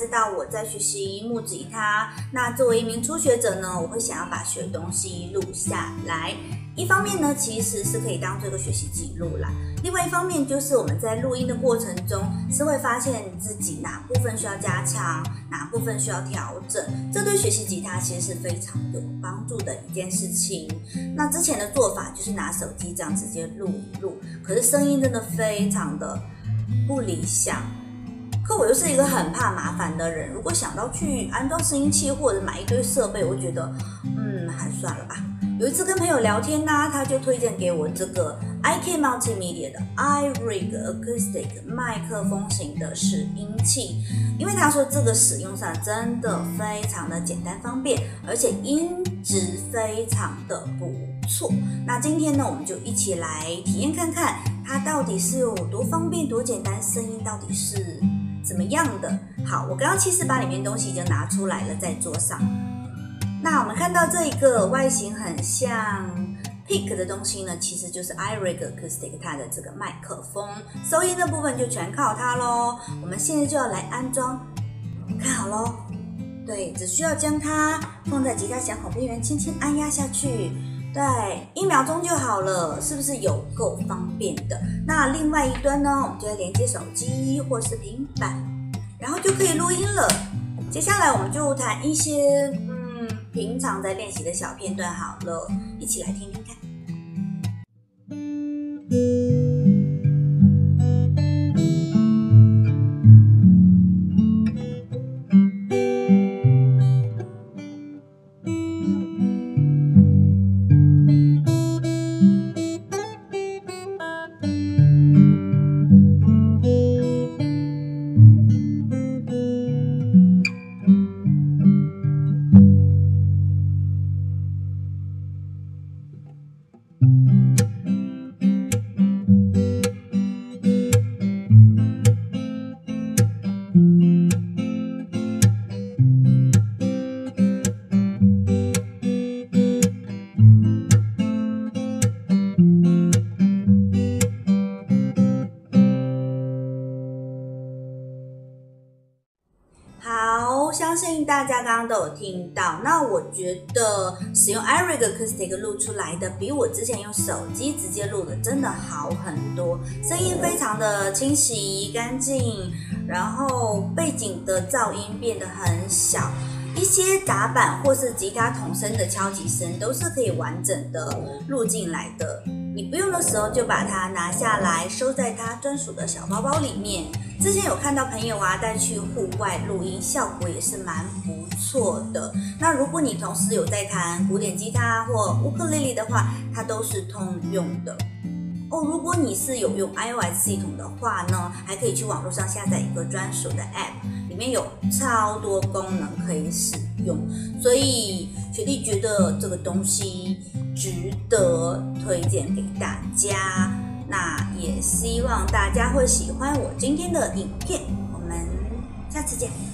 知道我在学习木吉他。那作为一名初学者呢，我会想要把学东西录下来。一方面呢，其实是可以当做一个学习记录啦；另外一方面，就是我们在录音的过程中，是会发现自己哪部分需要加强，哪部分需要调整。这对学习吉他其实是非常有帮助的一件事情。那之前的做法就是拿手机这样直接录一录，可是声音真的非常的不理想。可我又是一个很怕麻烦的人，如果想到去安装拾音器或者买一堆设备，我觉得，还算了吧。有一次跟朋友聊天呢，他就推荐给我这个 IK Multimedia 的 iRig Acoustic 麦克风型的拾音器，因为他说这个使用上真的非常的简单方便，而且音质非常的不错。那今天呢，我们就一起来体验看看它到底是有多方便、多简单，声音到底是怎么样的？好，我刚刚其实把里面东西已经拿出来了，在桌上。那我们看到这一个外形很像 pick 的东西呢，其实就是 iRig Acoustic 它的这个麦克风，收音的部分就全靠它咯。我们现在就要来安装，看好咯。对，只需要将它放在吉他响口边缘，轻轻按压下去。对，1秒钟就好了，是不是有够方便的？那另外一端呢，我们就要连接手机或是平板，然后就可以录音了。接下来我们就弹一些平常在练习的小片段好了，一起来听听看。相信大家刚刚都有听到，那我觉得使用 iRig Acoustic 录出来的，比我之前用手机直接录的真的好很多，声音非常的清晰干净，然后背景的噪音变得很小，一些打板或是吉他筒声的敲击声都是可以完整的录进来的。你不用的时候就把它拿下来，收在它专属的小包包里面。之前有看到朋友啊带去户外录音，效果也是蛮不错的。那如果你同时有在弹古典吉他或乌克丽丽的话，它都是通用的。如果你是有用 iOS 系统的话呢，还可以去网络上下载一个专属的 App， 里面有超多功能可以使用，所以学弟觉得这个东西值得推荐给大家。那也希望大家会喜欢我今天的影片，我们下次见。